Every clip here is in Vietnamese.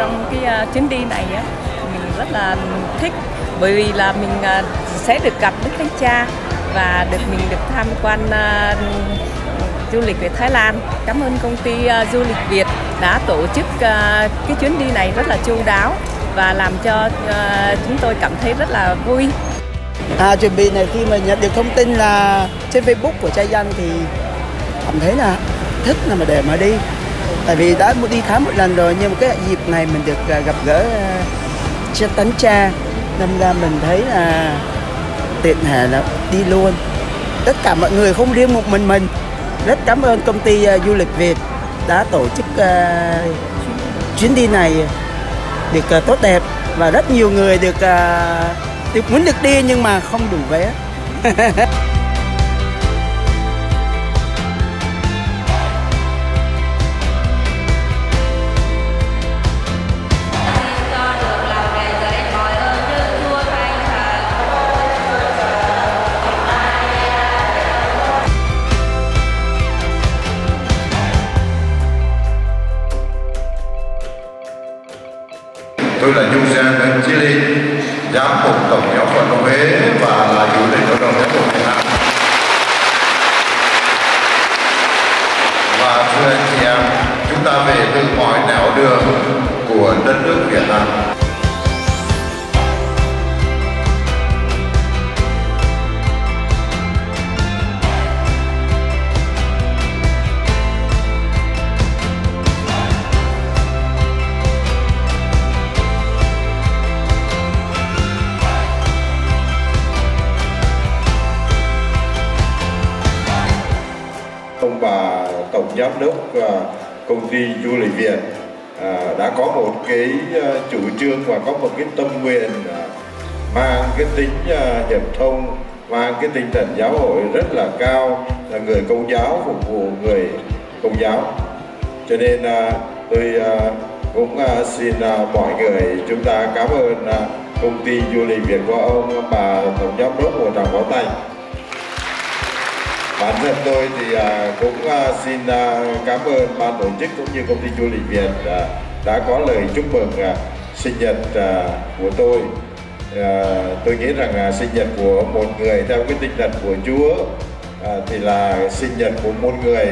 trong cái chuyến đi này mình rất là thích, bởi vì là mình sẽ được gặp Đức Thánh Cha và mình được tham quan du lịch về Thái Lan. Cảm ơn công ty Du Lịch Việt đã tổ chức cái chuyến đi này rất là chu đáo và làm cho chúng tôi cảm thấy rất là vui. Chuẩn bị này, khi mà nhận được thông tin là trên Facebook của Chai Danh thì cảm thấy là thích là mà để mà đi. Tại vì đã đi Thái một lần rồi, nhưng mà cái dịp này mình được gặp gỡ Thánh Cha, nên ra mình thấy là tiện thể là đi luôn. Tất cả mọi người không riêng một mình. Rất cảm ơn công ty Du Lịch Việt đã tổ chức chuyến đi này được tốt đẹp, và rất nhiều người được muốn được đi nhưng mà không đủ vé. Tôi là Du Sang đến Chile, giám mục tổng giáo phận Đông Huế và là chủ tịch hội đồng giáo hội Việt Nam. Và thưa anh chị em, chúng ta về từ mọi nẻo đường của đất nước Việt Nam. Ông bà tổng giám đốc công ty Du Lịch Việt đã có một cái chủ trương và có một cái tâm nguyện mang cái tính hiệp thông, mang cái tinh thần giáo hội rất là cao, là người công giáo phục vụ người công giáo. Cho nên tôi cũng xin mọi người chúng ta cảm ơn công ty Du Lịch Việt của ông bà tổng giám đốc của Trọng Bảo Tài. Bản thân tôi thì cũng xin cảm ơn ban tổ chức cũng như công ty Du Lịch Việt đã có lời chúc mừng sinh nhật của tôi. Tôi nghĩ rằng sinh nhật của một người theo cái tinh thần của Chúa thì là sinh nhật của một người,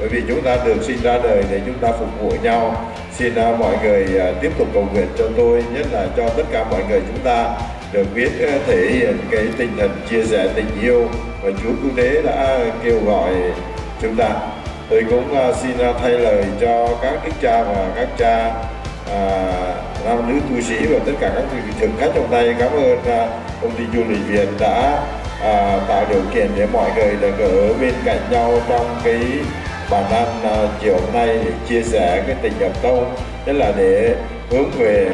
bởi vì chúng ta được sinh ra đời để chúng ta phục vụ nhau. Xin mọi người tiếp tục cầu nguyện cho tôi, nhất là cho tất cả mọi người chúng ta được biết thể hiện cái tinh thần chia sẻ tình yêu và Chúa Cứu Thế đã kêu gọi chúng ta. Tôi cũng xin thay lời cho các đức cha và các cha nam nữ tu sĩ và tất cả các vị thực khách trong đây, cảm ơn công ty Du Lịch Việt đã tạo điều kiện để mọi người được ở bên cạnh nhau trong cái bàn ăn chiều hôm nay để chia sẻ cái tình hợp tông, tức là để hướng về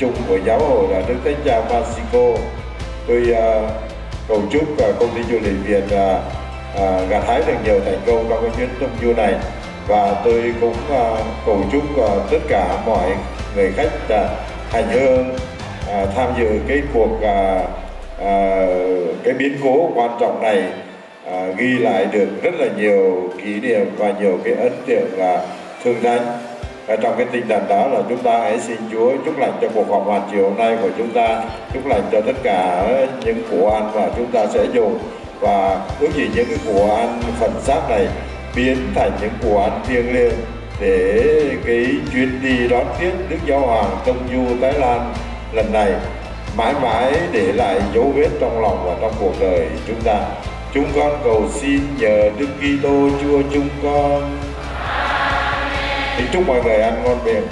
chung của giáo hội là Đức Thánh Cha Phanxico. Tôi cầu chúc công ty Du Lịch Việt gặt hái được nhiều thành công trong cái chuyến công du này, và tôi cũng cầu chúc tất cả mọi người khách hành hương tham dự cái cuộc cái biến cố quan trọng này ghi lại được rất là nhiều kỷ niệm và nhiều cái ấn tượng thương danh. Và trong cái tinh thần đó là chúng ta hãy xin Chúa chúc lành cho cuộc họp hành chiều hôm nay của chúng ta, chúc lành cho tất cả những của ăn mà chúng ta sẽ dùng, và ước gì những cái của ăn phần xác này biến thành những của ăn thiêng liêng để cái chuyến đi đón tiếp Đức Giáo Hoàng Công Du Thái Lan lần này mãi mãi để lại dấu vết trong lòng và trong cuộc đời chúng ta. Chúng con cầu xin nhờ Đức Kitô Chúa chúng con. Thì chúc mọi người ăn ngon miệng.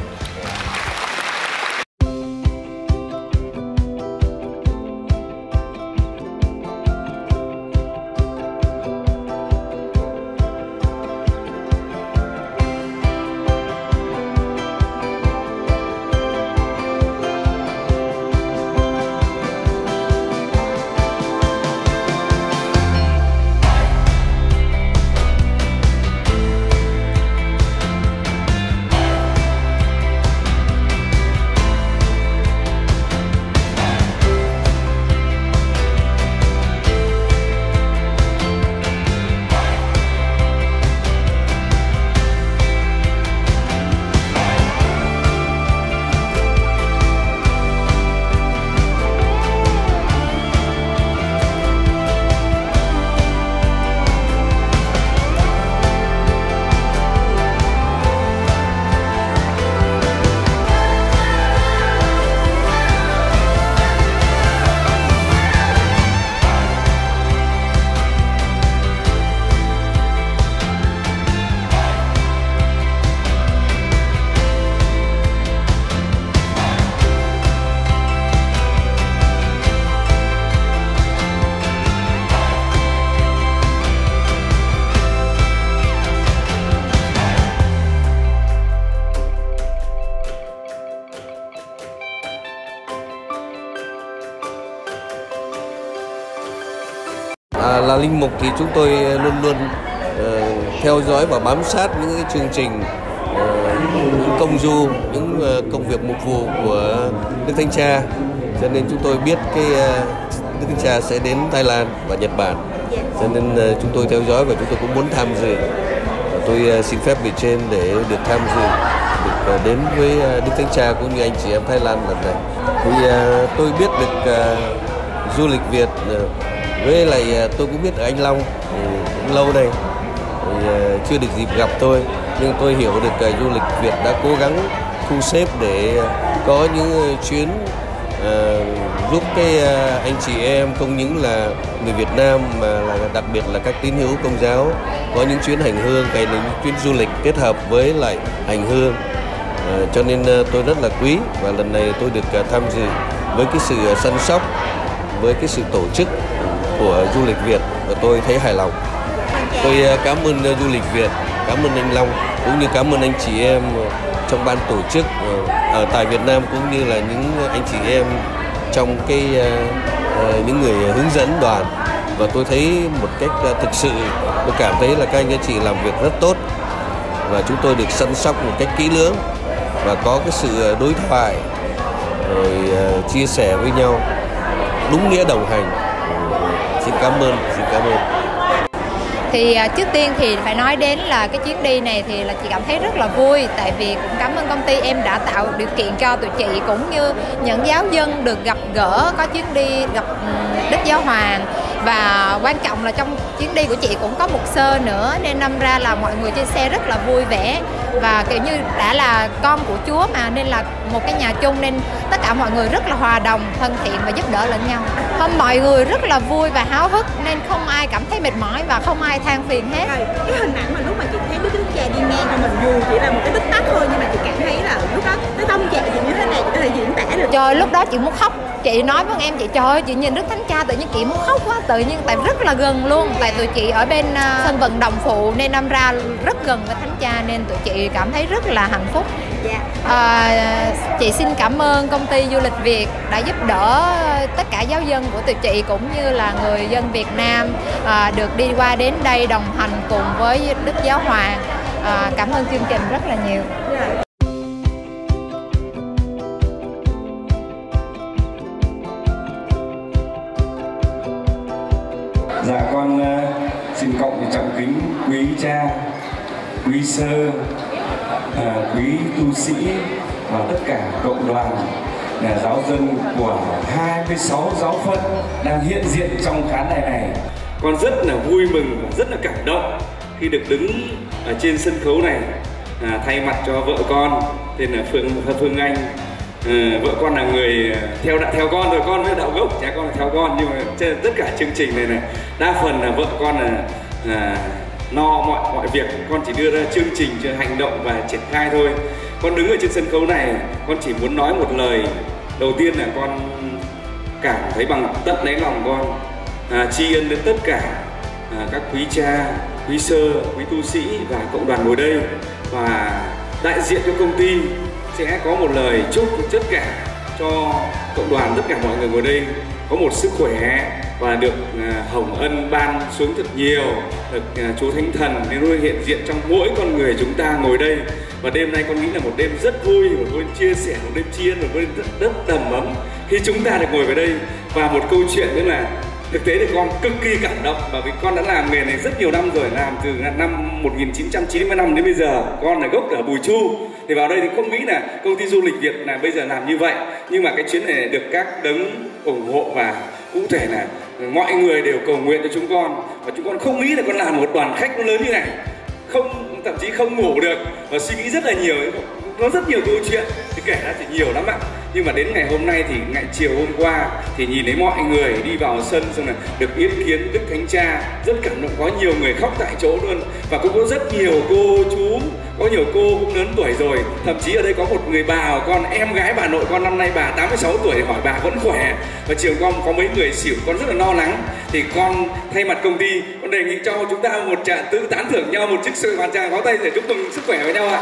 là linh mục thì chúng tôi luôn luôn theo dõi và bám sát những cái chương trình, những công du, những công việc mục vụ của Đức Thánh Cha, cho nên chúng tôi biết cái Đức Thánh Cha sẽ đến Thái Lan và Nhật Bản, cho nên chúng tôi theo dõi và chúng tôi cũng muốn tham dự. Tôi xin phép bề trên để được tham dự, được đến với Đức Thánh Cha cũng như anh chị em Thái Lan lần này. Thì tôi biết được Du Lịch Việt, với lại tôi cũng biết ở anh Long cũng lâu đây, chưa được dịp gặp tôi, nhưng tôi hiểu được Du Lịch Việt đã cố gắng thu xếp để có những chuyến giúp cái anh chị em không những là người Việt Nam mà là đặc biệt là các tín hữu Công giáo có những chuyến hành hương hay là những chuyến du lịch kết hợp với lại hành hương, cho nên tôi rất là quý, và lần này tôi được tham dự với cái sự săn sóc, với cái sự tổ chức của Du Lịch Việt, và tôi thấy hài lòng. Tôi cảm ơn Du Lịch Việt, cảm ơn anh Long, cũng như cảm ơn anh chị em trong ban tổ chức ở tại Việt Nam, cũng như là những anh chị em trong cái những người hướng dẫn đoàn. Và tôi thấy một cách thực sự, tôi cảm thấy là các anh chị làm việc rất tốt, và chúng tôi được săn sóc một cách kỹ lưỡng và có cái sự đối thoại rồi chia sẻ với nhau, đúng nghĩa đồng hành. Xin cảm ơn, xin cảm ơn. Thì trước tiên thì phải nói đến là cái chuyến đi này thì là chị cảm thấy rất là vui, tại vì cũng cảm ơn công ty em đã tạo điều kiện cho tụi chị cũng như những giáo dân được gặp gỡ, có chuyến đi gặp Đức Giáo Hoàng, và quan trọng là trong chuyến đi của chị cũng có mục sơ nữa, nên năm ra là mọi người trên xe rất là vui vẻ, và kiểu như đã là con của Chúa mà, nên là một cái nhà chung, nên tất cả mọi người rất là hòa đồng, thân thiện và giúp đỡ lẫn nhau. Hôm mọi người rất là vui và háo hức, nên không ai cảm thấy mệt mỏi và không ai than phiền hết. Rồi, cái hình ảnh mà lúc mà chị thấy Đức Thánh Cha đi ngang, mình dù chỉ là một cái tích tắc thôi, nhưng mà chị cảm thấy là lúc đó cái tâm trạng chị như thế này chị có thể diễn tả được. Trời, lúc đó chị muốn khóc. Chị nói với em, chị trời ơi, chị nhìn Đức Thánh Cha tự nhiên chị muốn khóc quá, tự nhiên tại rất là gần luôn, tại tụi chị ở bên sân vận động phụ nên năm ra rất gần với Thánh Cha, nên tụi chị cảm thấy rất là hạnh phúc. Chị xin cảm ơn công ty Du Lịch Việt đã giúp đỡ tất cả giáo dân của tụi chị cũng như là người dân Việt Nam được đi qua đến đây đồng hành cùng với Đức Giáo Hoàng. Cảm ơn chương trình rất là nhiều. Dạ, con xin cộng trọng kính quý cha, quý sơ, quý tu sĩ và tất cả cộng đoàn nhà giáo dân của 26 giáo phận đang hiện diện trong khán đài này. Con rất là vui mừng và rất là cảm động khi được đứng ở trên sân khấu này thay mặt cho vợ con tên là Phương Anh. Vợ con là người theo con rồi, con với đạo gốc, cha con là theo con, nhưng mà trên tất cả chương trình này đa phần là vợ con là no mọi việc, con chỉ đưa ra chương trình, hành động và triển khai thôi. Con đứng ở trên sân khấu này, con chỉ muốn nói một lời. Đầu tiên là con cảm thấy bằng tận đáy lòng con tri ân đến tất cả các quý cha, quý sơ, quý tu sĩ và cộng đoàn ngồi đây, và đại diện cho công ty sẽ có một lời chúc tất cả cho cộng đoàn, tất cả mọi người ngồi đây có một sức khỏe và được hồng ân ban xuống thật nhiều, được Chúa Thánh Thần nên luôn hiện diện trong mỗi con người chúng ta ngồi đây. Và đêm nay con nghĩ là một đêm rất vui, một đêm chia sẻ, một đêm tri ân, một đêm rất đầm ấm khi chúng ta được ngồi về đây. Và một câu chuyện nữa là thực tế thì con cực kỳ cảm động, bởi vì con đã làm nghề này rất nhiều năm rồi, làm từ năm 1995 đến bây giờ. Con là gốc ở Bùi Chu, thì vào đây thì không nghĩ là công ty Du Lịch Việt là bây giờ làm như vậy, nhưng mà cái chuyến này được các đấng ủng hộ, và cụ thể là mọi người đều cầu nguyện cho chúng con, và chúng con không nghĩ là con làm một đoàn khách lớn như này, không, thậm chí không ngủ được và suy nghĩ rất là nhiều. Nó rất nhiều câu chuyện thì kể ra thì nhiều lắm ạ, nhưng mà đến ngày hôm nay thì ngày chiều hôm qua thì nhìn thấy mọi người đi vào sân xong là được yết kiến Đức Thánh Cha, rất cảm động, có nhiều người khóc tại chỗ luôn, và cũng có rất nhiều cô chú, có nhiều cô cũng lớn tuổi rồi, thậm chí ở đây có một người bà của con, em gái bà nội con năm nay bà 86 tuổi, hỏi bà vẫn khỏe. Và chiều con có mấy người xỉu, con rất là lo lắng, thì con thay mặt công ty con đề nghị cho chúng ta một tràng tự tán thưởng nhau, một chiếc sự bàn trà có tay để chúc mừng sức khỏe với nhau ạ.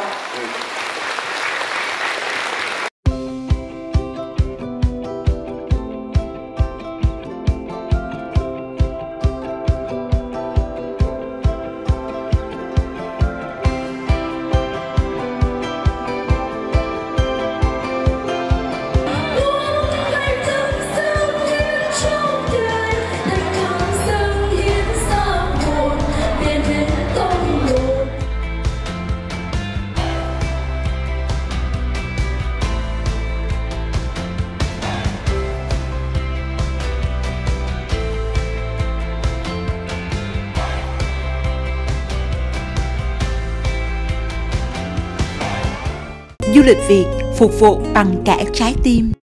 Du Lịch Việt phục vụ bằng cả trái tim.